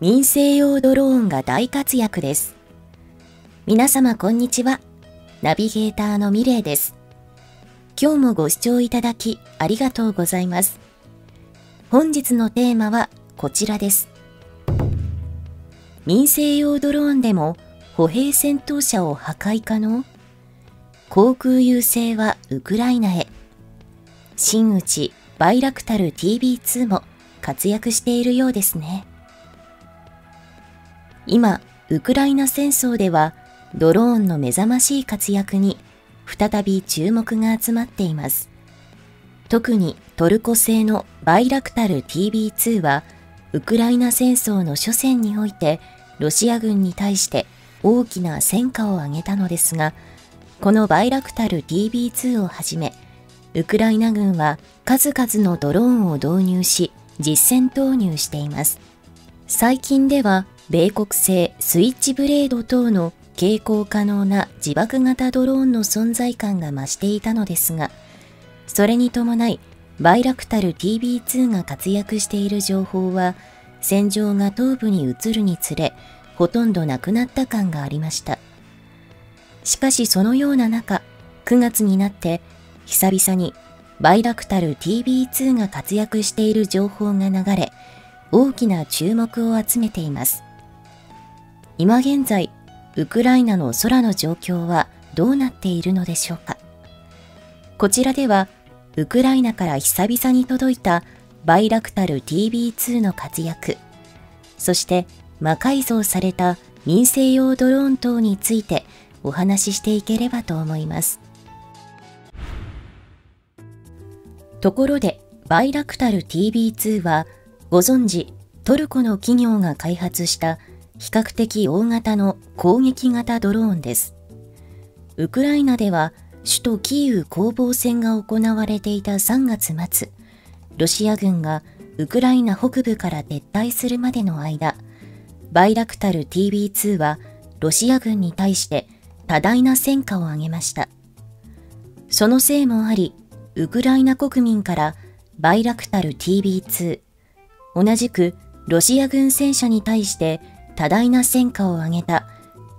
民生用ドローンが大活躍です。皆様こんにちは。ナビゲーターのミレイです。今日もご視聴いただきありがとうございます。本日のテーマはこちらです。民生用ドローンでも歩兵戦闘車を破壊可能？航空優勢はウクライナへ。真打ちバイラクタル TB2 も活躍しているようですね。今、ウクライナ戦争ではドローンの目覚ましい活躍に再び注目が集まっています。特にトルコ製のバイラクタル TB2 はウクライナ戦争の初戦においてロシア軍に対して大きな戦果を上げたのですが、このバイラクタル TB2 をはじめ、ウクライナ軍は数々のドローンを導入し実戦投入しています。最近では米国製スイッチブレード等の携行可能な自爆型ドローンの存在感が増していたのですが、それに伴いバイラクタル TB2 が活躍している情報は戦場が東部に移るにつれほとんどなくなった感がありました。しかしそのような中、9月になって久々にバイラクタル TB2 が活躍している情報が流れ、大きな注目を集めています。今現在、ウクライナの空の状況はどうなっているのでしょうか。こちらでは、ウクライナから久々に届いたバイラクタル TB2 の活躍、そして魔改造された民生用ドローン等についてお話ししていければと思います。ところで、バイラクタル TB2 は、ご存知、トルコの企業が開発した比較的大型の攻撃型ドローンです。ウクライナでは、首都キーウ攻防戦が行われていた3月末、ロシア軍がウクライナ北部から撤退するまでの間、バイラクタル TB2 はロシア軍に対して多大な戦果を挙げました。そのせいもあり、ウクライナ国民からバイラクタル TB2、同じくロシア軍戦車に対して多大な戦果を挙げた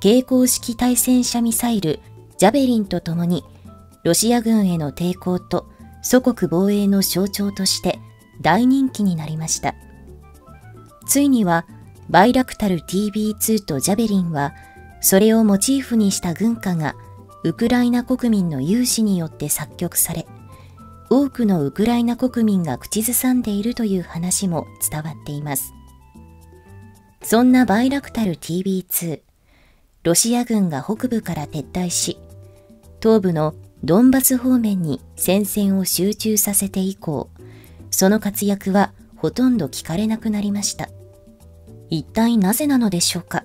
携行式対戦車ミサイルジャベリンとともに、ロシア軍への抵抗と祖国防衛の象徴として大人気になりました。ついにはバイラクタル TB2 とジャベリンは、それをモチーフにした軍歌がウクライナ国民の有志によって作曲され、多くのウクライナ国民が口ずさんでいるという話も伝わっています。そんなバイラクタル TB2、ロシア軍が北部から撤退し、東部のドンバス方面に戦線を集中させて以降、その活躍はほとんど聞かれなくなりました。一体なぜなのでしょうか。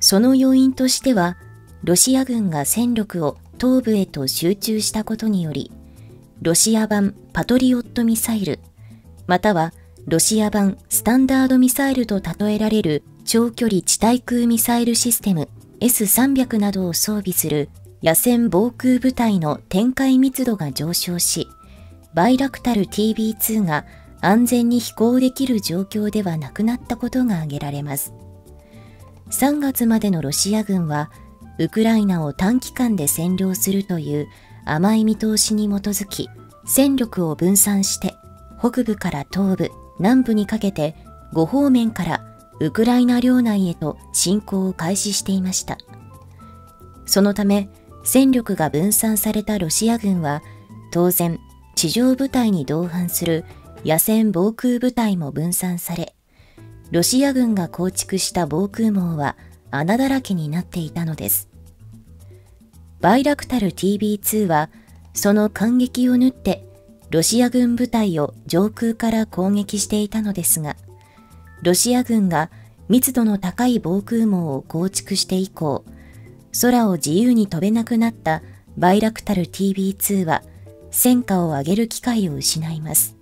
その要因としては、ロシア軍が戦力を東部へと集中したことにより、ロシア版パトリオットミサイル、またはロシア版スタンダードミサイルと例えられる長距離地対空ミサイルシステム S300 などを装備する野戦防空部隊の展開密度が上昇し、バイラクタル TB2 が安全に飛行できる状況ではなくなったことが挙げられます。3月までのロシア軍は、ウクライナを短期間で占領するという甘い見通しに基づき、戦力を分散して、北部から東部、南部にかけて5方面からウクライナ領内へと侵攻を開始していました。そのため、戦力が分散されたロシア軍は、当然、地上部隊に同伴する野戦防空部隊も分散され、ロシア軍が構築した防空網は穴だらけになっていたのです。バイラクタル TB2 はその間隙を縫ってロシア軍部隊を上空から攻撃していたのですが、ロシア軍が密度の高い防空網を構築して以降、空を自由に飛べなくなったバイラクタル TB2 は戦果を上げる機会を失います。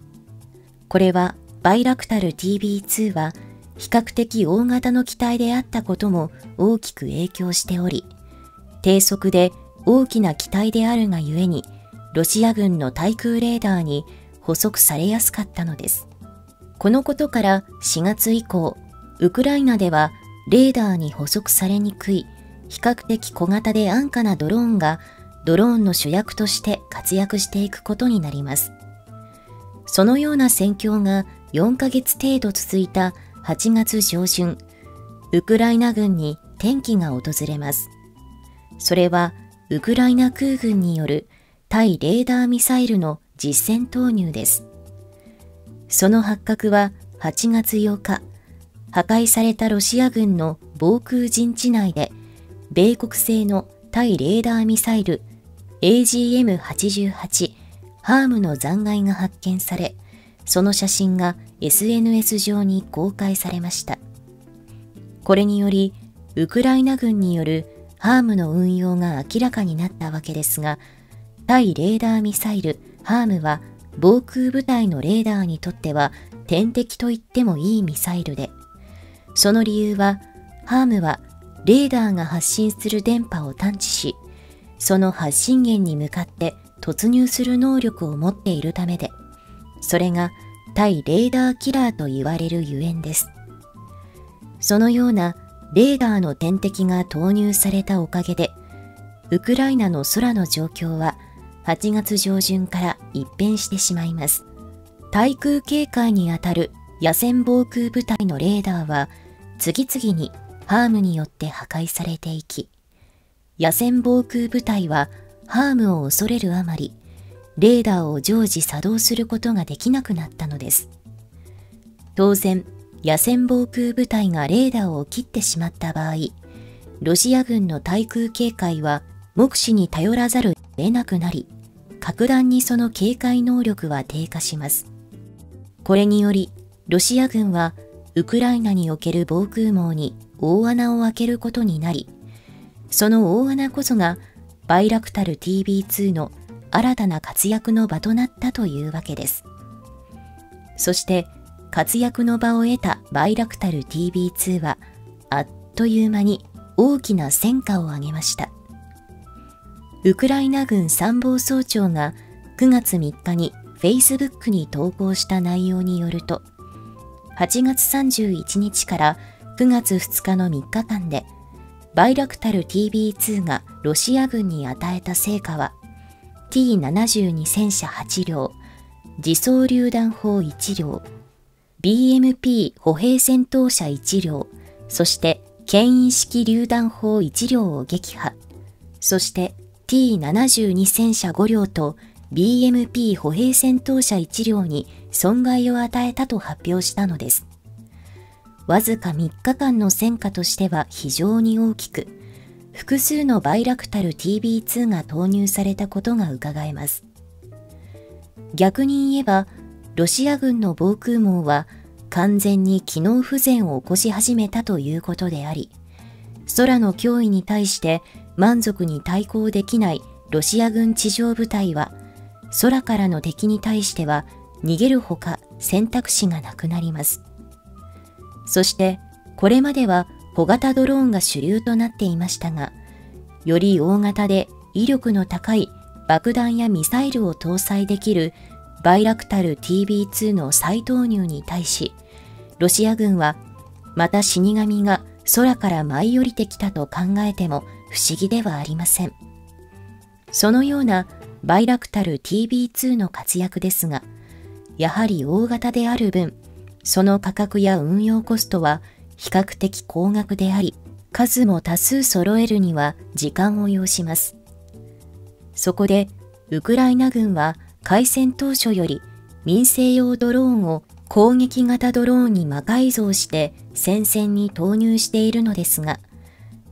これはバイラクタル TB2 は比較的大型の機体であったことも大きく影響しており、低速で大きな機体であるがゆえに、ロシア軍の対空レーダーに捕捉されやすかったのです。このことから4月以降、ウクライナではレーダーに捕捉されにくい比較的小型で安価なドローンがドローンの主役として活躍していくことになります。そのような戦況が4ヶ月程度続いた8月上旬、ウクライナ軍に転機が訪れます。それはウクライナ空軍による対レーダーミサイルの実戦投入です。その発覚は8月8日、破壊されたロシア軍の防空陣地内で、米国製の対レーダーミサイル AGM-88 ハームの残骸が発見され、その写真が SNS 上に公開されました。これにより、ウクライナ軍によるハームの運用が明らかになったわけですが、対レーダーミサイルハームは防空部隊のレーダーにとっては天敵と言ってもいいミサイルで、その理由は、ハームはレーダーが発信する電波を探知し、その発信源に向かって突入する能力を持っているためで、それが対レーダーキラーと言われるゆえんです。そのようなレーダーの天敵が投入されたおかげで、ウクライナの空の状況は8月上旬から一変してしまいます。対空警戒にあたる野戦防空部隊のレーダーは次々にハームによって破壊されていき、野戦防空部隊はハームを恐れるあまり、レーダーを常時作動することができなくなったのです。当然、野戦防空部隊がレーダーを切ってしまった場合、ロシア軍の対空警戒は目視に頼らざるを得なくなり、格段にその警戒能力は低下します。これにより、ロシア軍はウクライナにおける防空網に大穴を開けることになり、その大穴こそがバイラクタル TB2 の新たな活躍の場となったというわけです。そして活躍の場を得たバイラクタル TB2 はあっという間に大きな戦果を上げました。ウクライナ軍参謀総長が9月3日に Facebook に投稿した内容によると、8月31日から9月2日の3日間で、バイラクタル TB2 がロシア軍に与えた成果は、T72 戦車8両、自走榴弾砲1両、BMP 歩兵戦闘車1両、そして牽引式榴弾砲1両を撃破、そして T72 戦車5両と BMP 歩兵戦闘車1両に損害を与えたと発表したのです。わずか3日間の戦果としては非常に大きく、複数のバイラクタル TB2 が投入されたことがうかがえます。逆に言えば、ロシア軍の防空網は完全に機能不全を起こし始めたということであり、空の脅威に対して満足に対抗できないロシア軍地上部隊は、空からの敵に対しては逃げるほか選択肢がなくなります。そして、これまでは小型ドローンが主流となっていましたが、より大型で威力の高い爆弾やミサイルを搭載できるバイラクタル TB2 の再投入に対し、ロシア軍はまた死神が空から舞い降りてきたと考えても不思議ではありません。そのようなバイラクタル TB2 の活躍ですが、やはり大型である分、その価格や運用コストは比較的高額であり、数も多数揃えるには時間を要します。そこで、ウクライナ軍は開戦当初より民生用ドローンを攻撃型ドローンに魔改造して戦線に投入しているのですが、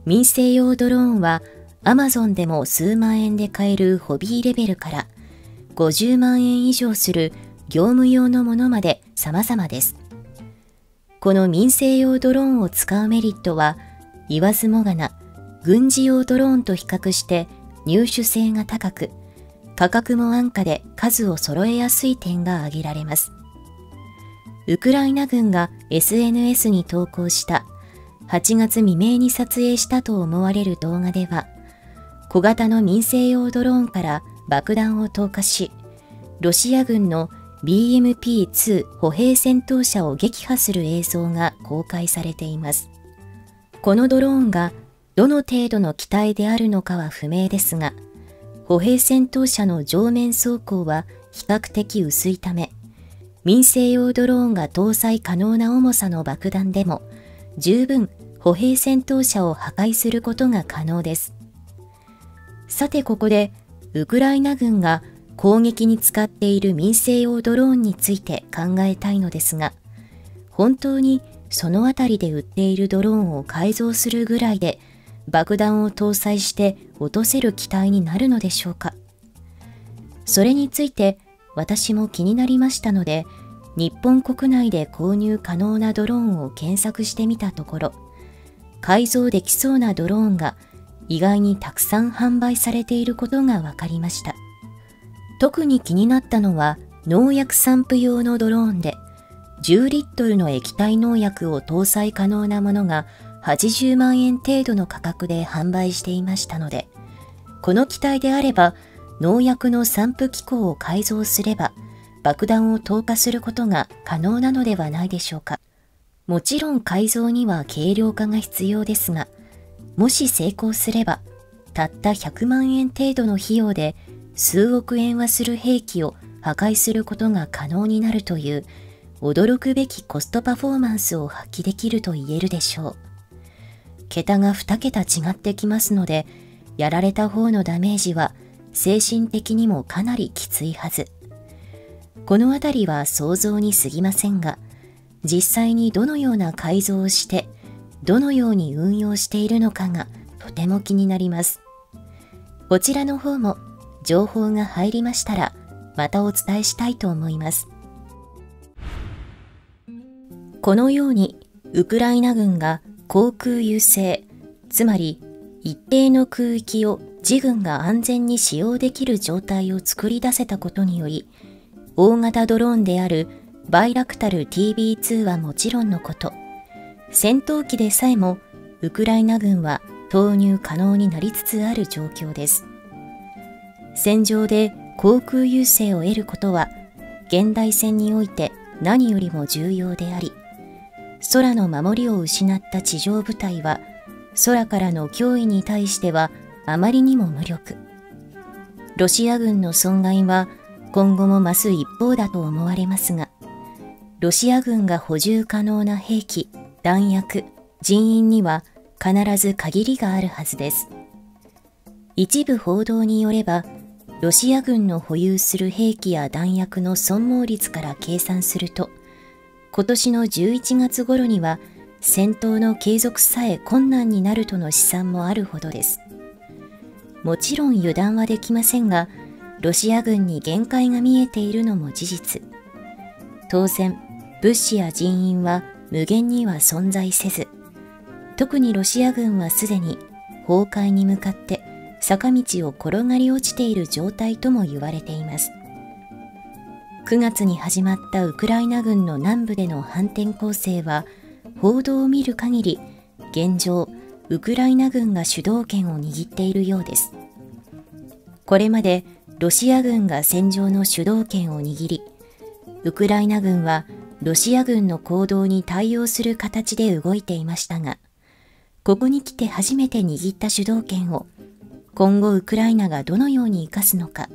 民生用ドローンは Amazon でも数万円で買えるホビーレベルから50万円以上する業務用のものまで様々です。この民生用ドローンを使うメリットは、言わずもがな、軍事用ドローンと比較して入手性が高く、価格も安価で数を揃えやすい点が挙げられます。ウクライナ軍が SNS に投稿した8月未明に撮影したと思われる動画では、小型の民生用ドローンから爆弾を投下し、ロシア軍の BMP-2 歩兵戦闘車を撃破する映像が公開されています。このドローンがどの程度の機体であるのかは不明ですが、歩兵戦闘車の上面装甲は比較的薄いため、民生用ドローンが搭載可能な重さの爆弾でも十分歩兵戦闘車を破壊することが可能です。さてここで、ウクライナ軍が攻撃に使っている民生用ドローンについて考えたいのですが、本当にそのあたりで売っているドローンを改造するぐらいで爆弾を搭載して落とせる機体になるのでしょうか。それについて私も気になりましたので、日本国内で購入可能なドローンを検索してみたところ、改造できそうなドローンが意外にたくさん販売されていることが分かりました。特に気になったのは農薬散布用のドローンで、10リットルの液体農薬を搭載可能なものが80万円程度の価格で販売していましたので、この機体であれば農薬の散布機構を改造すれば爆弾を投下することが可能なのではないでしょうか。もちろん改造には軽量化が必要ですが、もし成功すれば、たった100万円程度の費用で数億円はする兵器を破壊することが可能になるという驚くべきコストパフォーマンスを発揮できると言えるでしょう。桁が2桁違ってきますので、やられた方のダメージは精神的にもかなりきついはず。このあたりは想像に過ぎませんが、実際にどのような改造をして、どのように運用しているのかがとても気になります。こちらの方も情報が入りましたらまたお伝えしたいと思います。このようにウクライナ軍が航空優勢、つまり一定の空域を自軍が安全に使用できる状態を作り出せたことにより、大型ドローンであるバイラクタル TB2 はもちろんのこと、戦闘機でさえもウクライナ軍は投入可能になりつつある状況です。戦場で航空優勢を得ることは現代戦において何よりも重要であり、空の守りを失った地上部隊は空からの脅威に対してはあまりにも無力。ロシア軍の損害は今後も増す一方だと思われますが、ロシア軍が補充可能な兵器、弾薬、人員には必ず限りがあるはずです。一部報道によれば、ロシア軍の保有する兵器や弾薬の損耗率から計算すると、今年の11月頃には戦闘の継続さえ困難になるとの試算もあるほどです。もちろん油断はできませんが、ロシア軍に限界が見えているのも事実。当然、物資や人員は無限には存在せず、特にロシア軍はすでに崩壊に向かって坂道を転がり落ちている状態とも言われています。9月に始まったウクライナ軍の南部での反転攻勢は、報道を見る限り現状、ウクライナ軍が主導権を握っているようです。これまでロシア軍が戦場の主導権を握り、ウクライナ軍はロシア軍の行動に対応する形で動いていましたが、ここに来て初めて握った主導権を今後ウクライナがどのように生かすのか、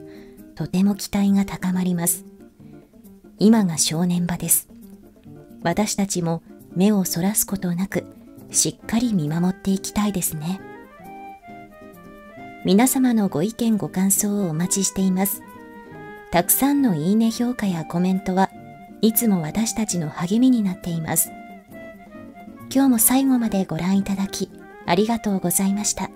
とても期待が高まります。今が正念場です。私たちも目をそらすことなく、しっかり見守っていきたいですね。皆様のご意見ご感想をお待ちしています。たくさんのいいね評価やコメントはいつも私たちの励みになっています。今日も最後までご覧いただきありがとうございました。